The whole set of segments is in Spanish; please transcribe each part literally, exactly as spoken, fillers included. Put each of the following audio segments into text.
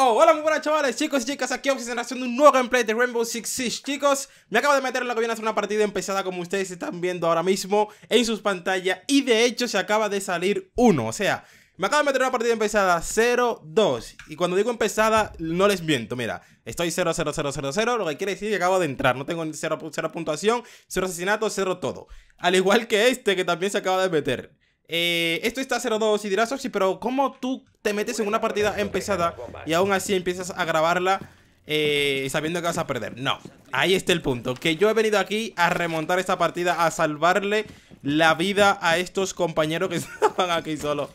Oh, hola muy buenas chavales, chicos y chicas, aquí vamos a estar haciendo un nuevo gameplay de Rainbow Six Siege. Chicos, me acabo de meter en lo que viene a hacer una partida empezada, como ustedes están viendo ahora mismo en sus pantallas. Y de hecho se acaba de salir uno, o sea, me acabo de meter en una partida empezada cero dos. Y cuando digo empezada, no les miento, mira, estoy cero cero cero cero cero, lo que quiere decir que acabo de entrar. No tengo cero, cero puntuación, cero asesinato, cero todo. Al igual que este que también se acaba de meter. Eh, esto está cero dos y dirás, Oxy, pero ¿cómo tú te metes en una partida empezada y aún así empiezas a grabarla eh, sabiendo que vas a perder? No, ahí está el punto, que yo he venido aquí a remontar esta partida, a salvarle la vida a estos compañeros que estaban aquí solos,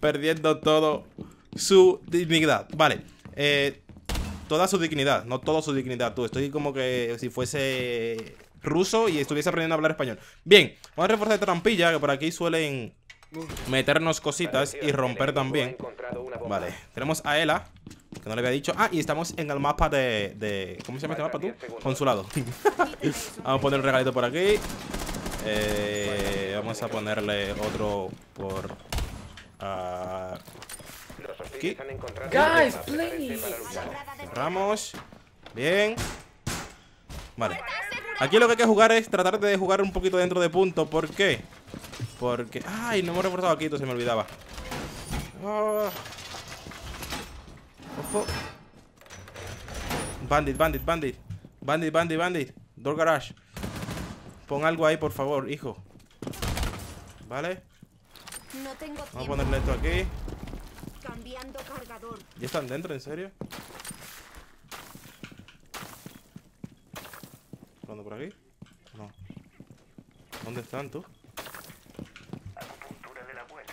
perdiendo todo su dignidad. Vale, eh, toda su dignidad, no toda su dignidad, tú, estoy como que si fuese ruso y estuviese aprendiendo a hablar español. Bien, vamos a reforzar esta trampilla, que por aquí suelen meternos cositas y romper también. Vale, tenemos a Ela, que no le había dicho. Ah, y estamos en el mapa de... de ¿cómo se llama este mapa tú? Consulado. Vamos a poner un regalito por aquí. Eh, vamos a ponerle otro por... Uh, aquí. Guys, please. Cerramos. Bien. Vale. Aquí lo que hay que jugar es tratar de jugar un poquito dentro de punto. ¿Por qué? Porque... ¡ay! No hemos reforzado aquí, entonces se me olvidaba. Oh. Ojo. Bandit, bandit, bandit. Bandit, bandit, bandit. Door garage. Pon algo ahí, por favor, hijo. Vale. Vamos a ponerle esto aquí. ¿Ya están dentro, en serio? ¿Por aquí? No. ¿Dónde están tú? Acupuntura de la buena.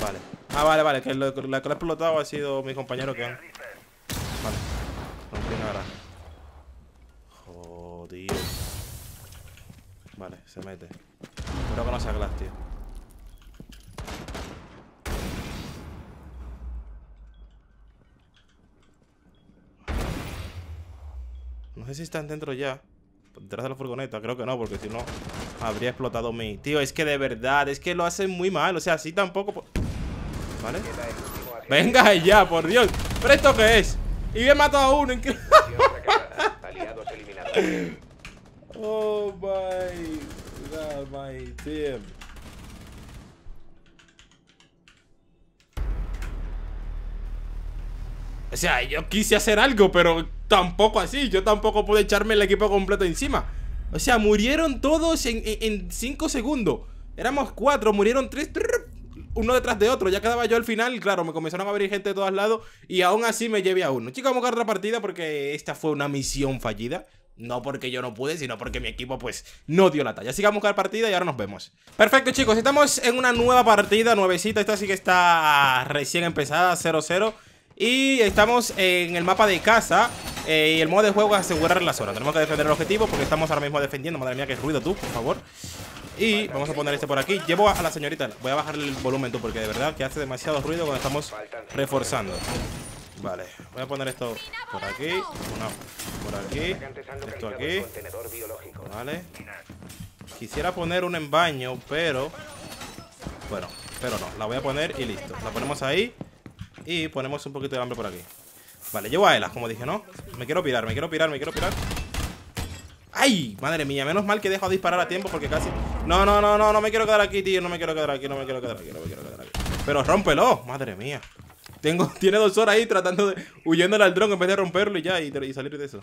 Vale. Ah, vale, vale. Que lo, la que lo ha explotado ha sido mi compañero que han. Vale. No tiene ahora. Jodido. Vale, se mete. Espero que no sea glass, tío. No sé si están dentro ya. Detrás de la furgoneta, creo que no, porque si no habría explotado mi... Tío, es que de verdad, es que lo hacen muy mal, o sea, así tampoco... ¿Vale? Venga ya, por Dios. ¿Pero esto qué es? Y me he matado a uno, increíble. Oh my God, my team. O sea, yo quise hacer algo, pero... tampoco así, yo tampoco pude echarme el equipo completo encima. O sea, murieron todos en cinco segundos. Éramos cuatro, murieron tres, uno detrás de otro. Ya quedaba yo al final, y claro, me comenzaron a abrir gente de todos lados. Y aún así me llevé a uno. Chicos, vamos a jugar otra partida porque esta fue una misión fallida. No porque yo no pude, sino porque mi equipo pues no dio la talla. Así que vamos a buscar partida y ahora nos vemos. Perfecto chicos, estamos en una nueva partida, nuevecita. Esta sí que está recién empezada, cero cero. Y estamos en el mapa de casa. Eh, y el modo de juego es asegurar la zona. Tenemos que defender el objetivo porque estamos ahora mismo defendiendo. Madre mía, qué ruido tú, por favor. Y vamos a poner este por aquí. Llevo a la señorita. Voy a bajarle el volumen tú porque de verdad que hace demasiado ruido cuando estamos reforzando. Vale, voy a poner esto por aquí. Una por aquí. Esto aquí. Vale. Quisiera poner un en baño, pero... bueno, pero no. La voy a poner y listo. La ponemos ahí. Y ponemos un poquito de hambre por aquí. Vale, llevo a Ela, como dije, ¿no? Me quiero pirar, me quiero pirar, me quiero pirar. ¡Ay! Madre mía, menos mal que he dejado de disparar a tiempo porque casi... No, no, no, no, no me quiero quedar aquí, tío. No me quiero quedar aquí, no me quiero quedar aquí, no me quiero quedar aquí. Pero rómpelo, madre mía. Tengo... tiene dos horas ahí tratando de... huyéndole al dron en vez de romperlo y ya, y, y salir de eso.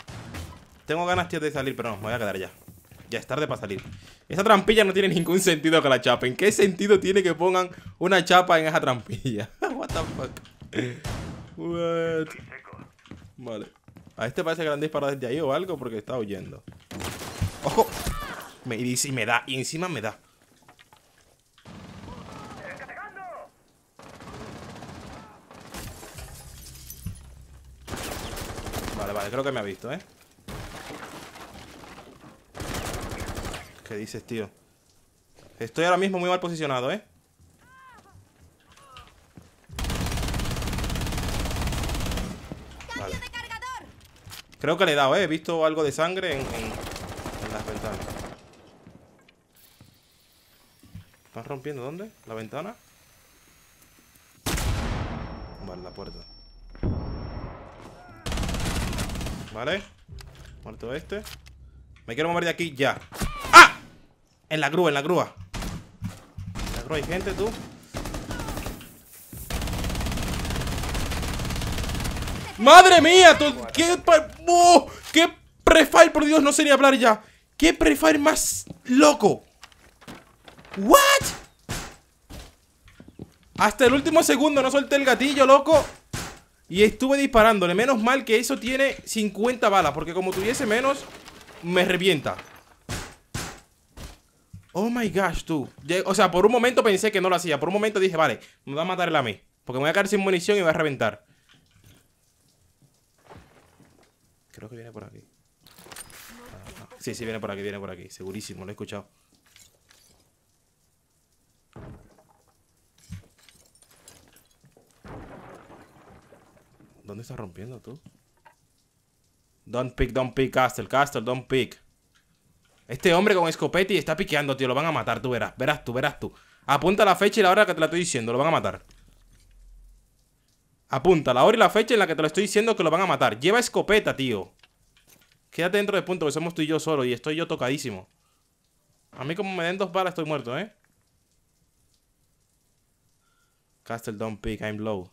Tengo ganas, tío, de salir, pero no, me voy a quedar ya. Ya es tarde para salir. Esa trampilla no tiene ningún sentido que la chapen. ¿Qué sentido tiene que pongan una chapa en esa trampilla? What the fuck. What? Vale. A este parece que le han disparado desde ahí o algo porque está huyendo. ¡Ojo! Me dice y me da. Y encima me da. Vale, vale. Creo que me ha visto, ¿eh? ¿Qué dices, tío? Estoy ahora mismo muy mal posicionado, ¿eh? Vale. Creo que le he dado, ¿eh? He visto algo de sangre en, en, en las ventanas. ¿Están rompiendo dónde? ¿La ventana? Vale, la puerta. Vale. Muerto este. Me quiero mover de aquí ya. ¡Ah! En la grúa, en la grúa. En la grúa hay gente, tú. ¡Madre mía! Tú, ¡Qué... Oh, ¡Qué prefire! Por Dios, no sé ni hablar ya. ¡Qué prefire más loco! ¿What? Hasta el último segundo no solté el gatillo, loco. Y estuve disparándole. Menos mal que eso tiene cincuenta balas, porque como tuviese menos, me revienta. Oh my gosh, tú. O sea, por un momento pensé que no lo hacía. Por un momento dije, vale, me va a matar él a mí, porque me voy a caer sin munición y me va a reventar. Creo que viene por aquí. Ah, sí, sí, viene por aquí, viene por aquí. Segurísimo, lo he escuchado. ¿Dónde estás rompiendo tú? Don't pick, don't pick, Castle, Castle, don't pick. Este hombre con escopeta y está piqueando, tío. Lo van a matar, tú verás, verás tú, verás tú. Apunta la fecha y la hora que te la estoy diciendo. Lo van a matar. Apunta la hora y la fecha en la que te lo estoy diciendo que lo van a matar. Lleva escopeta, tío. Quédate dentro de punto, que somos tú y yo solo. Y estoy yo tocadísimo. A mí como me den dos balas estoy muerto, ¿eh? Castle, don't pick, I'm low.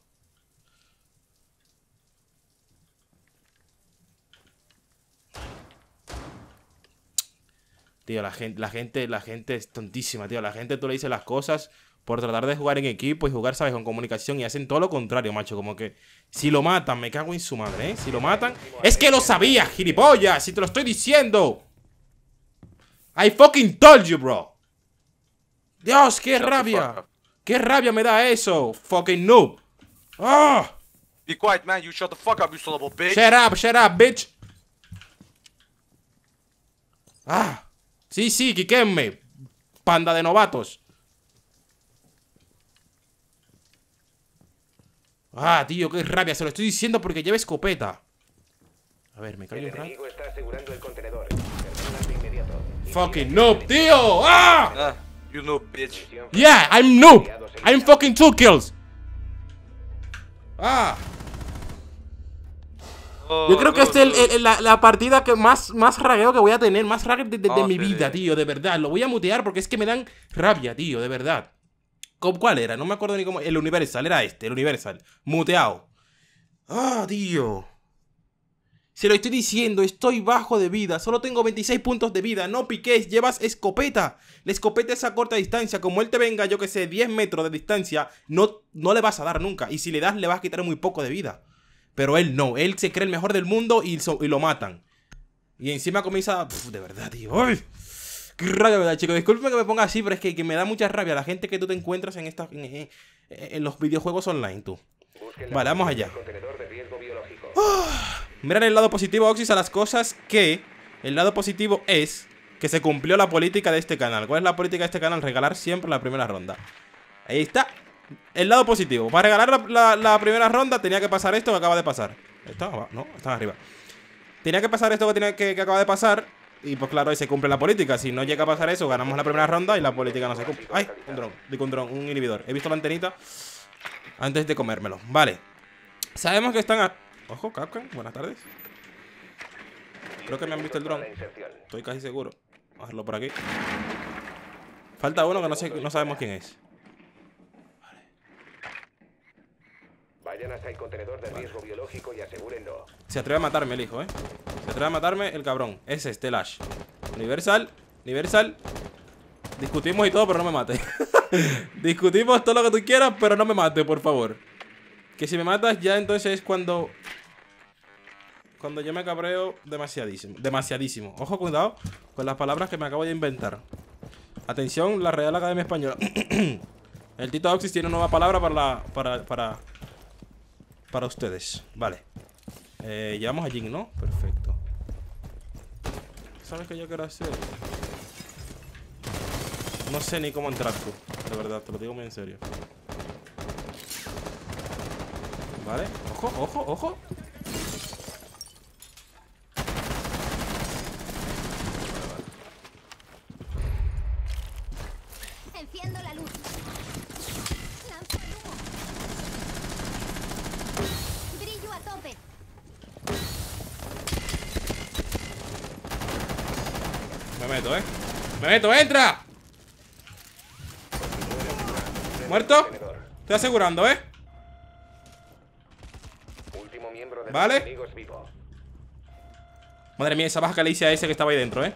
Tío, la gente, la gente, la gente es tontísima, tío. La gente tú le dices las cosas por tratar de jugar en equipo y jugar, ¿sabes? Con comunicación. Y hacen todo lo contrario, macho. Como que si lo matan, me cago en su madre, ¿eh? Si lo matan... ¡Es que lo sabía, gilipollas! ¡Si te lo estoy diciendo! ¡I fucking told you, bro! ¡Dios, qué rabia! ¡Qué rabia me da eso! ¡Fucking noob! ¡Oh! Be quiet, man. You shut the fuck up, you son of a bitch. Shut up, shut up, bitch. ¡Ah! Sí, sí, quiquenme. Panda de novatos. Ah, tío, qué rabia, se lo estoy diciendo porque lleva escopeta. A ver, me caigo un rato. El enemigo está asegurando el contenedor. Terminando inmediato. Fucking noob, tío. Ah, you noob, bitch. Yeah, I'm noob. I'm fucking two kills. Ah. Yo creo que esta es la, la partida que más, más ragueo que voy a tener, más ragueo de, de, de oh, mi vida, tío, de verdad. Lo voy a mutear porque es que me dan rabia, tío, de verdad. ¿Cuál era? No me acuerdo ni cómo. El Universal, era este, el Universal. Muteado. Ah, tío. Se lo estoy diciendo, estoy bajo de vida. Solo tengo veintiséis puntos de vida. No piques, llevas escopeta. La escopeta es a corta distancia. Como él te venga, yo que sé, diez metros de distancia, no, no le vas a dar nunca. Y si le das, le vas a quitar muy poco de vida. Pero él no, él se cree el mejor del mundo y, so, y lo matan. Y encima comienza... Pf, de verdad, tío. ¡Ay! ¡Qué rabia me da, chicos! Disculpen que me ponga así, pero es que, que me da mucha rabia la gente que tú te encuentras en, esta, en, en, en los videojuegos online, tú. Vale, vamos allá. ¡Oh! Miren el lado positivo, Oxys, a las cosas que... El lado positivo es que se cumplió la política de este canal. ¿Cuál es la política de este canal? Regalar siempre la primera ronda. Ahí está. El lado positivo. Para regalar la, la, la primera ronda tenía que pasar esto que acaba de pasar. ¿Está? No, está arriba. Tenía que pasar esto que, tenía que, que acaba de pasar. Y pues claro, ahí se cumple la política. Si no llega a pasar eso, ganamos la primera ronda y la política no se cumple. ¡Ay! Un dron, digo un dron, un inhibidor. He visto la antenita antes de comérmelo. Vale. Sabemos que están a... Ojo, Capcom, buenas tardes. Creo que me han visto el dron. Estoy casi seguro. Vamos a hacerlo por aquí. Falta uno que no, sé, no sabemos quién es. Vayan hasta el contenedor de riesgo biológico y asegúrenlo. Se atreve a matarme el hijo, eh. Se atreve a matarme el cabrón. Ese es Telash. Universal, Universal. Discutimos y todo, pero no me mate. Discutimos todo lo que tú quieras, pero no me mate, por favor. Que si me matas ya entonces es cuando... Cuando yo me cabreo demasiadísimo. Demasiadísimo. Ojo, cuidado con las palabras que me acabo de inventar. Atención, la Real Academia Española. El Tito Oxys tiene una nueva palabra para la... Para... para Para ustedes, vale. eh, Llevamos a Jin, ¿no? Perfecto. ¿Sabes qué yo quiero hacer? No sé ni cómo entrar tú. De verdad, te lo digo muy en serio. Vale, ojo, ojo, ojo. Enciendo la luz. meto, eh. Me meto, entra. Muerto. Estoy asegurando, eh. Vale. Madre mía, esa baja que le hice a ese que estaba ahí dentro, eh.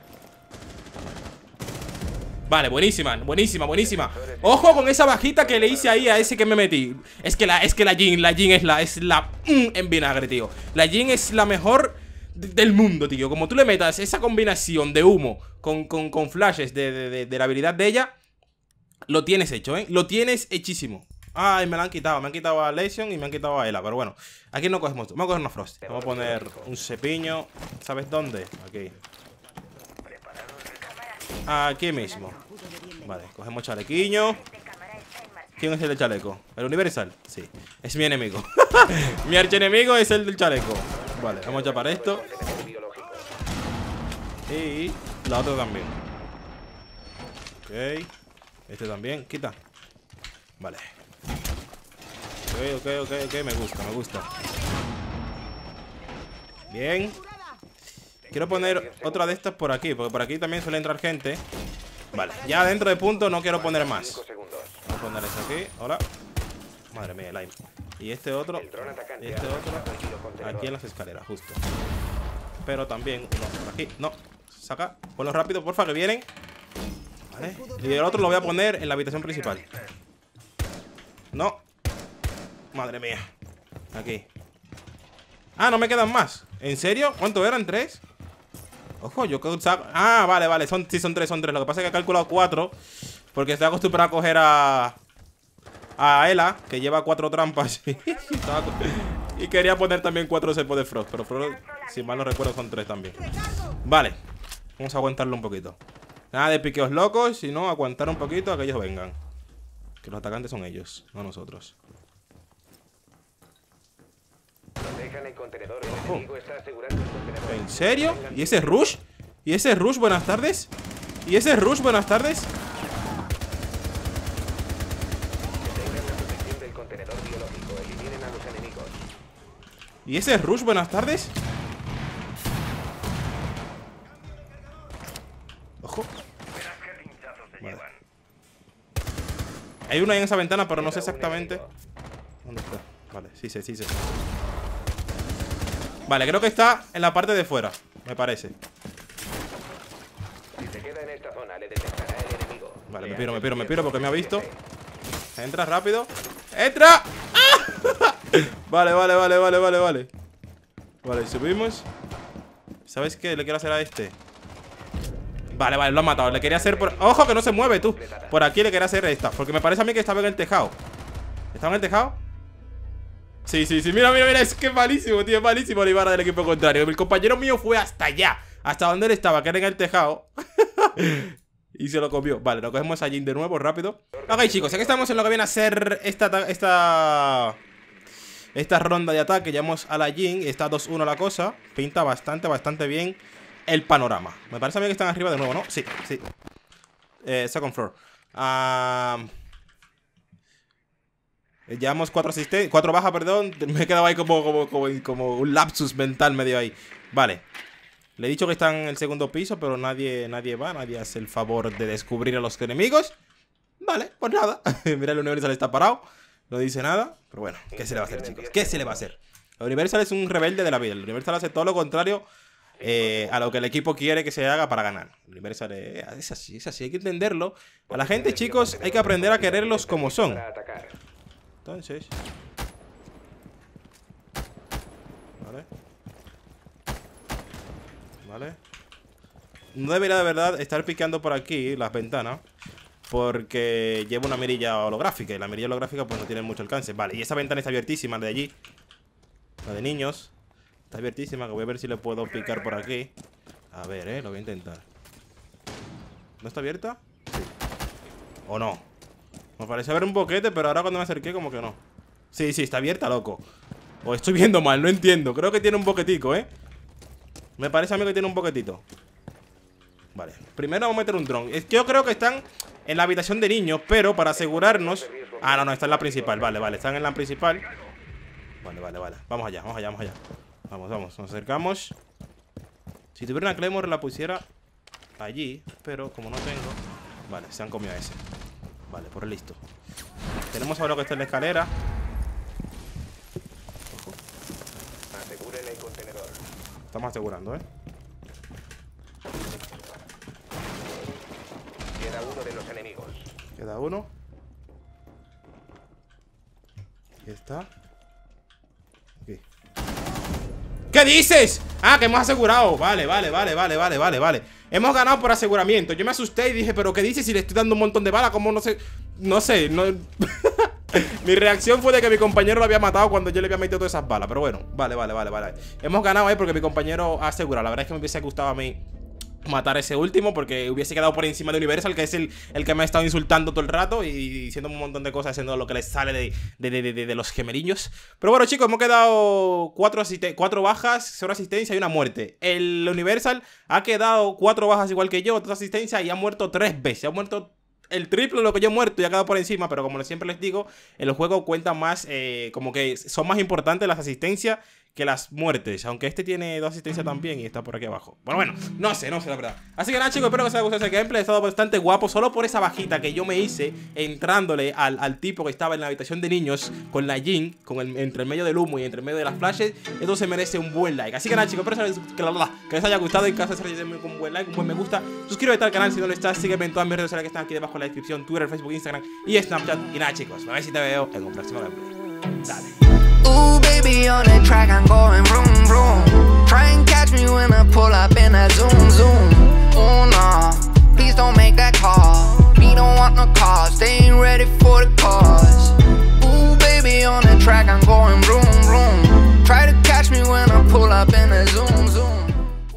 Vale, buenísima, buenísima, buenísima. Ojo con esa bajita que le hice ahí a ese que me metí. Es que la, es que la Jin, la Jin es la, es la mm, en vinagre, tío. La Jin es la mejor de, del mundo, tío. Como tú le metas esa combinación de humo con, con, con flashes de, de, de, de la habilidad de ella, lo tienes hecho, ¿eh? Lo tienes hechísimo. Ay, me la han quitado, me han quitado a Lesion y me han quitado a Ela. Pero bueno, aquí no cogemos, vamos a coger una Frost. Vamos a poner un cepiño, ¿sabes dónde? Aquí. Aquí mismo. Vale, cogemos chalequiño. ¿Quién es el del chaleco? ¿El universal? Sí, es mi enemigo. Mi archienemigo es el del chaleco. Vale, vamos a chapar esto. Y la otra también. Ok. Este también, quita. Vale. Ok, ok, ok, ok, me gusta, me gusta. Bien. Quiero poner otra de estas por aquí, porque por aquí también suele entrar gente. Vale, ya dentro de punto no quiero poner más. Vamos a poner eso aquí, hola. Madre mía, el aim. Y este otro, y este otro aquí en las escaleras, justo. Pero también uno por aquí, no, saca, ponlo rápido, porfa, que vienen. Vale, y el otro lo voy a poner en la habitación principal. No. Madre mía. Aquí. Ah, no me quedan más. ¿En serio? ¿Cuánto eran? ¿Tres? Ojo, yo que ah, vale, vale, son, sí, son tres, son tres. Lo que pasa es que he calculado cuatro, porque estoy acostumbrado a coger a A Ela, que lleva cuatro trampas. Y quería poner también cuatro cepos de Frost, pero Frost, si mal no recuerdo, son tres también. Vale, vamos a aguantarlo un poquito. Nada de piqueos locos, sino aguantar un poquito a que ellos vengan. Que los atacantes son ellos, no nosotros. El contenedor, el enemigo está asegurando el contenedor. ¿En serio? ¿Y ese Rush? ¿Y ese Rush? Buenas tardes. ¿Y ese Rush? Buenas tardes. ¿Y ese Rush? Buenas tardes. Ojo. Vale. Hay uno ahí en esa ventana, pero no sé exactamente dónde está. Vale, sí, sí, sí, sí. Vale, creo que está en la parte de fuera, me parece. Vale, me piro, me piro, me piro porque me ha visto. Entra rápido. ¡Entra! ¡Ah! Vale, vale, vale, vale, vale, vale. Vale, subimos. ¿Sabes qué le quiero hacer a este? Vale, vale, lo han matado. Le quería hacer por... ¡Ojo que no se mueve, tú! Por aquí le quería hacer esta, porque me parece a mí que estaba en el tejado. ¿Estaba en el tejado? Sí, sí, sí, mira, mira, mira, es que es malísimo, tío, es malísimo la Ibarra del equipo contrario. El compañero mío fue hasta allá, hasta donde él estaba, que era en el tejado. Y se lo copió. Vale, lo cogemos a Jin de nuevo, rápido. Ok, chicos, aquí estamos en lo que viene a ser esta, esta, esta ronda de ataque. Llevamos a la Jin, está dos uno la cosa. Pinta bastante, bastante bien el panorama. Me parece a mí que están arriba de nuevo, ¿no? Sí, sí. Eh, second floor. Ah... Um... Llevamos cuatro asistencias, cuatro bajas, perdón. Me he quedado ahí como, como, como, como un lapsus mental medio ahí. Vale. Le he dicho que están en el segundo piso, pero nadie, nadie va, nadie hace el favor de descubrir a los enemigos. Vale, pues nada. Mira, el Universal está parado. No dice nada. Pero bueno, ¿qué se le va a hacer, chicos? ¿Qué se le va a hacer? El Universal es un rebelde de la vida. El Universal hace todo lo contrario eh, a lo que el equipo quiere que se haga para ganar. El Universal es, es así, es así, hay que entenderlo. A la gente, chicos, hay que aprender a quererlos como son. Entonces, vale, vale. No debería de verdad estar piqueando por aquí las ventanas, porque llevo una mirilla holográfica y la mirilla holográfica pues no tiene mucho alcance. Vale, y esa ventana está abiertísima, la de allí, la de niños, está abiertísima, que voy a ver si le puedo picar por aquí. A ver, eh, lo voy a intentar. ¿No está abierta? Sí. ¿O no? Me parecía ver un boquete, pero ahora cuando me acerqué como que no. Sí, sí, está abierta, loco. O estoy viendo mal, no entiendo. Creo que tiene un boquetico, ¿eh? Me parece a mí que tiene un boquetito. Vale, primero vamos a meter un dron. Es que yo creo que están en la habitación de niños, pero para asegurarnos... Ah, no, no, está en la principal, vale, vale, están en la principal. Vale, vale, vale, vamos allá, vamos allá, vamos allá. Vamos, vamos, nos acercamos. Si tuviera una Claymore la pusiera allí, pero como no tengo... Vale, se han comido a ese. Vale, por listo. Tenemos ahora que está en la escalera. Aseguren el contenedor. Estamos asegurando, ¿eh? Queda uno de los enemigos. Queda uno. Aquí está. Aquí. ¿Qué dices? Ah, que hemos asegurado. Vale, vale, vale, vale, vale, vale, vale. Hemos ganado por aseguramiento. Yo me asusté y dije, pero ¿qué dices? Si le estoy dando un montón de balas, ¿cómo no sé? No sé, no... Mi reacción fue de que mi compañero lo había matado cuando yo le había metido todas esas balas. Pero bueno, vale, vale, vale, vale. Hemos ganado ahí eh, porque mi compañero ha asegurado. La verdad es que me hubiese gustado a mí matar a ese último, porque hubiese quedado por encima de Universal, que es el, el que me ha estado insultando todo el rato y diciendo un montón de cosas, haciendo lo que les sale de, de, de, de, de los gemerillos. Pero bueno, chicos, hemos quedado cuatro, cuatro bajas, cero asistencia y una muerte. El Universal ha quedado cuatro bajas igual que yo, tres asistencias, y ha muerto tres veces. Ha muerto el triple de lo que yo he muerto y ha quedado por encima. Pero como siempre les digo, en el juego cuenta más, eh, como que son más importantes las asistencias que las muertes, aunque este tiene dos asistencias también y está por aquí abajo. Bueno, bueno, no sé, no sé la verdad. Así que nada, chicos, espero que os haya gustado este gameplay. Ha estado bastante guapo, solo por esa bajita que yo me hice entrándole al, al tipo que estaba en la habitación de niños con la Jin, con el, entre el medio del humo y entre el medio de las flashes. Esto se merece un buen like. Así que nada, chicos, espero que, la, la, que les haya gustado. En caso de ser un buen like, un buen me gusta, suscríbete al canal si no lo estás, sígueme en todas mis redes sociales que están aquí debajo en la descripción: Twitter, Facebook, Instagram y Snapchat. Y nada, chicos, a ver si te veo en un próximo gameplay. Dale. Ooh, baby, on the track, I'm going vroom, vroom. Try and catch me when I pull up in that zoom, zoom. Oh, nah, please don't make that call. We don't want no cars, they ain't ready for the cause. Ooh, baby, on the track, I'm going vroom, vroom. Try to catch me when I pull up in that zoom, zoom.